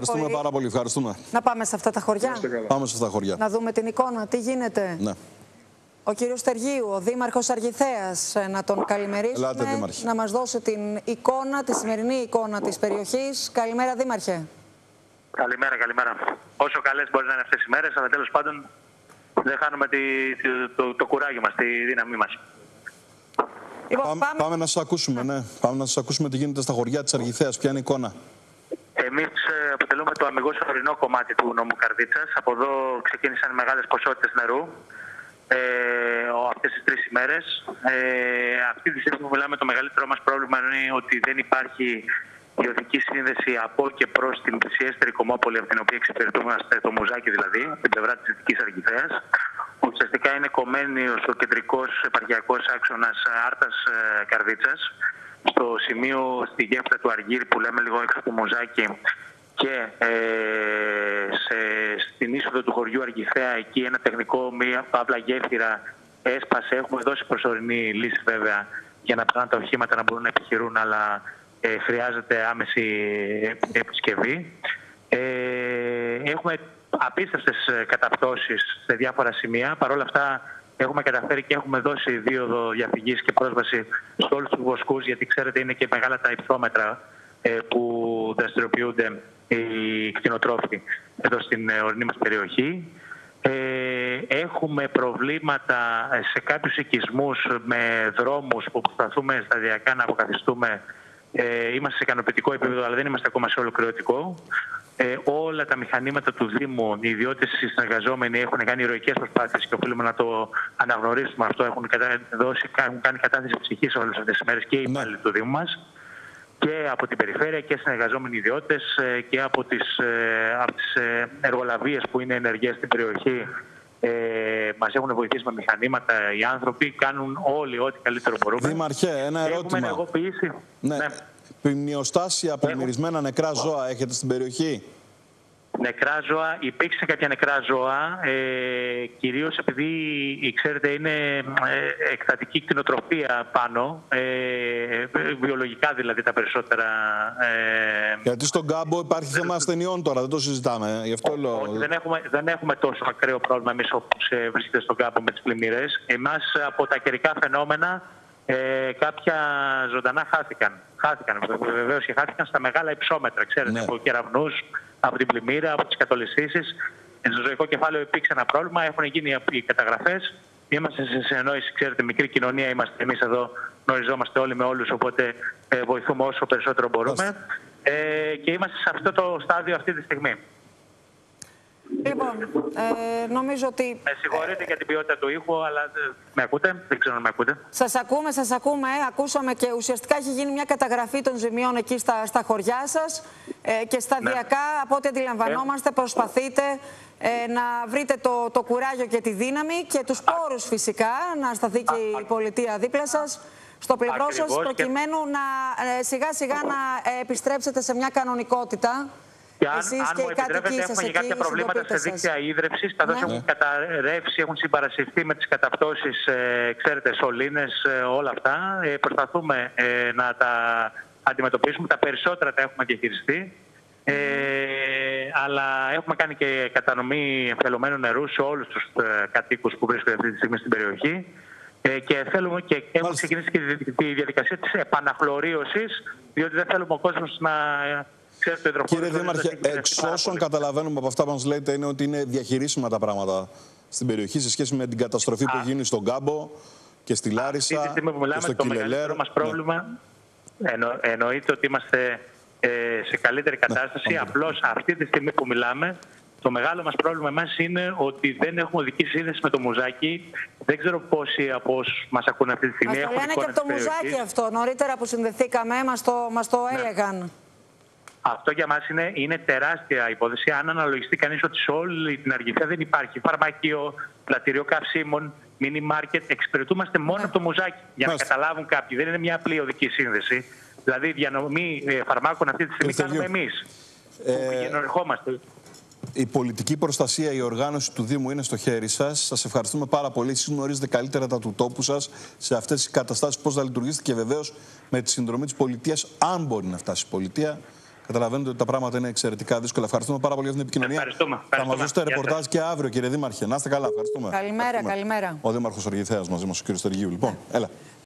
Ευχαριστούμε πολύ. Πάρα πολύ. Ευχαριστούμε. Να πάμε σε αυτά τα χωριά. Πάμε σε αυτά τα χωριά. Να δούμε την εικόνα, τι γίνεται. Ναι. Ο κύριος Στεργίου, ο Δήμαρχος Αργιθέας, να τον καλημερίσουμε. Ελάτε, να μας δώσει την εικόνα, τη σημερινή εικόνα της περιοχής. Καλημέρα, Δήμαρχε. Καλημέρα, καλημέρα. Όσο καλές μπορεί να είναι αυτές οι μέρες, αλλά τέλος πάντων δεν χάνουμε το κουράγιο μας, τη δύναμή μας. Λοιπόν, πάμε να σας ακούσουμε, ναι. Πάμε να σας ακούσουμε τι γίνεται στα χωριά της Αργιθέας. Ποια είναι η εικόνα? Εμείς αποτελούμε το αμιγώς ορεινό κομμάτι του νομού Καρδίτσας. Από εδώ ξεκίνησαν μεγάλες ποσότητες νερού. Αυτές τις τρεις ημέρες. Αυτή τη στιγμή που μιλάμε, το μεγαλύτερό μας πρόβλημα είναι ότι δεν υπάρχει ιδιωτική σύνδεση από και προς την πλησιέστερη κομμόπολη, από την οποία εξυπηρετούμαστε, το Μουζάκι δηλαδή, την πλευρά της Δυτικής Αργιθέας. Ουσιαστικά είναι κομμένη ο κεντρικός επαρχιακός άξονας Άρτας Καρδίτσας, στο σημείο στη γέφυρα του Αργύρη που λέμε λίγο έξω από το Μουζάκι, και στην είσοδο του χωριού Αργιθέα, εκεί ένα τεχνικό, μία παύλα γέφυρα έσπασε. Έχουμε δώσει προσωρινή λύση βέβαια για να πάνε τα οχήματα να μπορούν να επιχειρούν, αλλά χρειάζεται άμεση επισκευή. Έχουμε απίστευτες καταπτώσεις σε διάφορα σημεία. Παρ' όλα αυτά έχουμε καταφέρει και έχουμε δώσει δίωδο διαφυγής και πρόσβαση σε όλους τους βοσκούς, γιατί ξέρετε είναι και μεγάλα τα υψόμετρα που δραστηριοποιούνται οι κτηνοτρόφοι εδώ στην ορεινή μας περιοχή. Έχουμε προβλήματα σε κάποιους οικισμούς με δρόμους που προσπαθούμε σταδιακά να αποκαθιστούμε. Είμαστε σε ικανοποιητικό επίπεδο, αλλά δεν είμαστε ακόμα σε ολοκληρωτικό. Όλα τα μηχανήματα του Δήμου, οι ιδιώτες συνεργαζόμενοι έχουν κάνει ηρωικές προσπάθειες και οφείλουμε να το αναγνωρίσουμε αυτό. Έχουν κάνει κατάθεση ψυχής όλες αυτές τις μέρες και οι υπάλληλοι του Δήμου μας, και από την περιφέρεια και συνεργαζόμενοι ιδιώτες, και από τις εργολαβίες που είναι ενεργές στην περιοχή. Μας έχουν βοηθήσει με μηχανήματα οι άνθρωποι, κάνουν όλοι ό,τι καλύτερο μπορούμε. Δήμαρχε, ένα ερώτημα. Έχουμε ενεργοποιήσει. Ναι. Ναι. Ποιμνιοστάσια, πλημμυρισμένα νεκρά ζώα έχετε στην περιοχή? Νεκρά ζώα, υπήρξε κάποια νεκρά ζώα, κυρίως επειδή, ξέρετε, είναι εκτατική κτηνοτροφία πάνω, βιολογικά δηλαδή τα περισσότερα. Γιατί στον κάμπο υπάρχει θέμα ασθενειών τώρα, δεν το συζητάμε. Γι' αυτό λέω... Όχι, δεν έχουμε τόσο ακραίο πρόβλημα εμείς όπως βρίσκεται στον κάμπο με τις πλημμύρες. Εμάς από τα καιρικά φαινόμενα κάποια ζωντανά χάθηκαν. Βεβαίως και χάθηκαν στα μεγάλα υψόμετρα, ξέρετε, ναι, από κεραυνούς, από την πλημμύρα, από τις κατολισθήσεις. Στο ζωικό κεφάλαιο υπήρξε ένα πρόβλημα, έχουν γίνει οι καταγραφές. Είμαστε σε συνεννόηση, ξέρετε, μικρή κοινωνία είμαστε εμείς εδώ, γνωριζόμαστε όλοι με όλους, οπότε βοηθούμε όσο περισσότερο μπορούμε. Και είμαστε σε αυτό το στάδιο αυτή τη στιγμή. Λοιπόν, νομίζω ότι... Με συγχωρείτε για την ποιότητα του ήχου, αλλά με ακούτε? Δεν ξέρω αν με ακούτε. Σας ακούμε, σας ακούμε. Ακούσαμε και ουσιαστικά έχει γίνει μια καταγραφή των ζημιών εκεί στα χωριά σας και σταδιακά, ναι, από ό,τι αντιλαμβανόμαστε, προσπαθείτε να βρείτε το κουράγιο και τη δύναμη και τους πόρους φυσικά, να σταθεί και η πολιτεία δίπλα σας, στο πλευρό σας, προκειμένου να σιγά-σιγά να επιστρέψετε σε μια κανονικότητα. Και αν μου επιτρέπετε, έχουμε και κάποια προβλήματα σε δίκτυα ίδρυψης, καθώς έχουν καταρρεύσει, έχουν συμπαρασυρθεί με τις καταπτώσεις, ξέρετε, σωλήνες, όλα αυτά. Προσπαθούμε να τα αντιμετωπίσουμε. Τα περισσότερα τα έχουμε διαχειριστεί. Αλλά έχουμε κάνει και κατανομή εμφελωμένου νερού σε όλους τους κατοίκους που βρίσκονται αυτή τη στιγμή στην περιοχή. Και θέλουμε και έχουμε ξεκινήσει και τη διαδικασία της επαναχλωρίωσης, διότι δεν θέλουμε ο κόσμος να... Κύριε Δήμαρχε, εξ όσων καταλαβαίνουμε από αυτά που μας λέτε είναι ότι είναι διαχειρίσιμα τα πράγματα στην περιοχή σε σχέση με την καταστροφή που γίνει στον κάμπο και στη Λάρισα. Αυτή τη στιγμή που μιλάμε, το μεγαλύτερο μας πρόβλημα, ναι, εννοείται ότι είμαστε σε καλύτερη κατάσταση. Ναι. Απλώς αυτή τη στιγμή που μιλάμε, το μεγάλο μας πρόβλημα εμάς είναι ότι δεν έχουμε οδική σύνδεση με το Μουζάκι. Δεν ξέρω πόσοι από όσους μας ακούνε αυτή τη στιγμή έχουν. Μας το λένε και από το Μουζάκι αυτό. Νωρίτερα που συνδεθήκαμε, μας το έλεγαν. Ναι. Αυτό για μας είναι τεράστια υπόθεση. Αν αναλογιστεί κανείς ότι σε όλη την Αργιθέα δεν υπάρχει φαρμακείο, πλατήριο καυσίμων, μίνι μάρκετ, εξυπηρετούμαστε μόνο από το Μουζάκι. Για να καταλάβουν κάποιοι, δεν είναι μια απλή οδική σύνδεση. Δηλαδή, διανομή φαρμάκων αυτή τη στιγμή κάνουμε εμείς. Η πολιτική προστασία, η οργάνωση του Δήμου είναι στο χέρι σας. Σας ευχαριστούμε πάρα πολύ. Εσείς γνωρίζετε καλύτερα τα του τόπου σας σε αυτές τις καταστάσεις, πώς θα λειτουργήσετε και βεβαίως με τη συνδρομή της πολιτείας, αν μπορεί να φτάσει η πολιτεία. Καταλαβαίνετε ότι τα πράγματα είναι εξαιρετικά δύσκολα. Ευχαριστούμε πάρα πολύ για την επικοινωνία. Θα μας δώσετε ρεπορτάζ και αύριο, κύριε Δήμαρχε. Να είστε καλά. Ευχαριστούμε. Καλημέρα, καλημέρα. Ο Δήμαρχος Αργιθέας μαζί μας, ο κύριος Στέργιου. Λοιπόν, έλα.